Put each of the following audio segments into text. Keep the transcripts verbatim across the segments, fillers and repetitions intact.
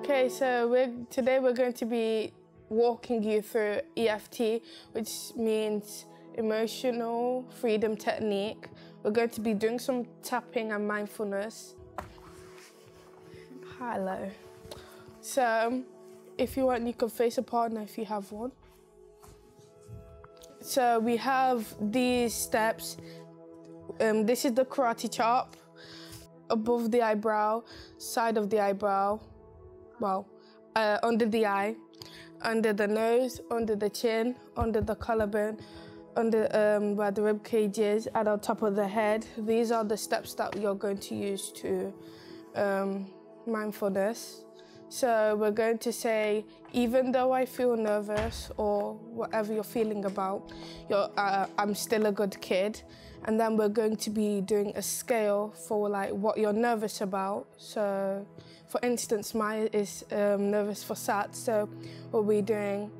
Okay, so we're, today we're going to be walking you through E F T, which means Emotional Freedom Technique. We're going to be doing some tapping and mindfulness. Hello. So, if you want, you can face a partner if you have one. So we have these steps. Um, this is the karate chop. Above the eyebrow, side of the eyebrow, well, uh, under the eye, under the nose, under the chin, under the collarbone, under um, where the rib cage is, and on top of the head. These are the steps that you're going to use to um, mindfulness. So we're going to say, even though I feel nervous or whatever you're feeling about, you're, uh, I'm still a good kid. And then we're going to be doing a scale for like what you're nervous about. So for instance, mine is um, nervous for S A Ts. So we'll be doing,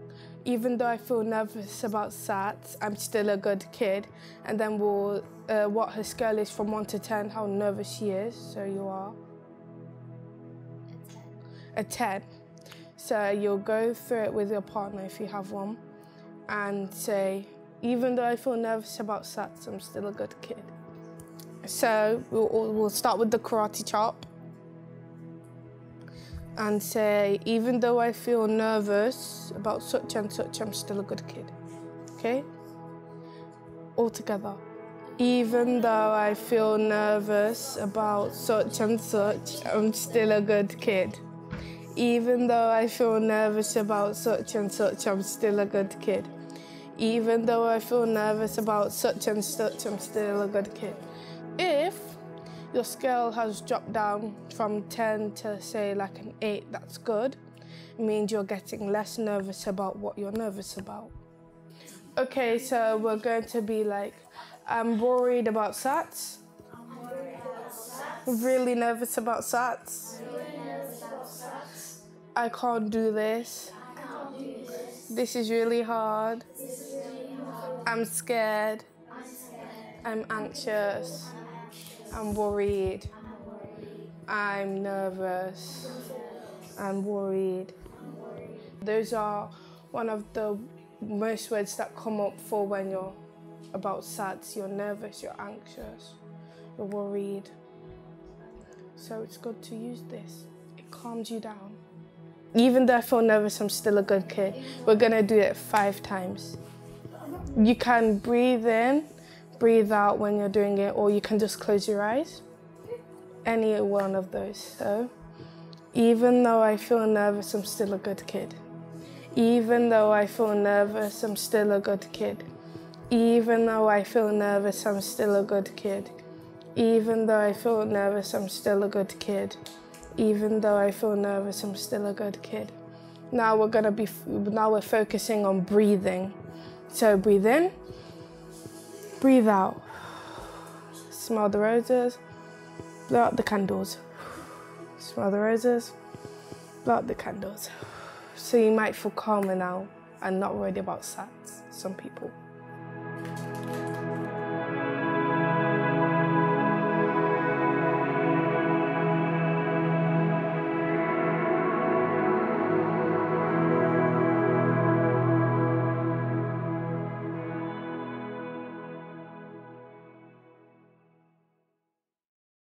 even though I feel nervous about S A Ts, I'm still a good kid. And then we'll, uh, what her scale is from one to ten, how nervous she is. So you are a ten. So you'll go through it with your partner if you have one and say, even though I feel nervous about S A Ts, I'm still a good kid. So we'll, we'll start with the karate chop and say, even though I feel nervous about such and such, I'm still a good kid. Okay? All together. Even though I feel nervous about such and such, I'm still a good kid. Even though I feel nervous about such and such, I'm still a good kid. Even though I feel nervous about such and such, I'm still a good kid. If your scale has dropped down from ten to say like an eight, that's good. It means you're getting less nervous about what you're nervous about. Okay, so we're going to be like, I'm worried about S A Ts. I'm worried about S A Ts. Really nervous about S A Ts. I can't do this. I can't do this. This is really hard. This is really hard. I'm scared. I'm scared. I'm anxious. I'm anxious. I'm worried. I'm worried. I'm nervous. nervous. I'm worried. I'm worried. Those are one of the most words that come up for when you're about S A Ts. You're nervous, you're anxious, you're worried. So it's good to use this. It calms you down. Even though I feel nervous, I'm still a good kid. We're gonna do it five times. You can breathe in, breathe out when you're doing it, or you can just close your eyes. Any one of those. So, even though I feel nervous, I'm still a good kid. Even though I feel nervous, I'm still a good kid. Even though I feel nervous, I'm still a good kid. Even though I feel nervous, I'm still a good kid. Even though I feel nervous, I'm still a good kid. Now we're gonna be, now we're focusing on breathing. So breathe in, breathe out. Smell the roses, blow out the candles. Smell the roses, blow out the candles. So you might feel calmer now and not worried about S A Ts, some people.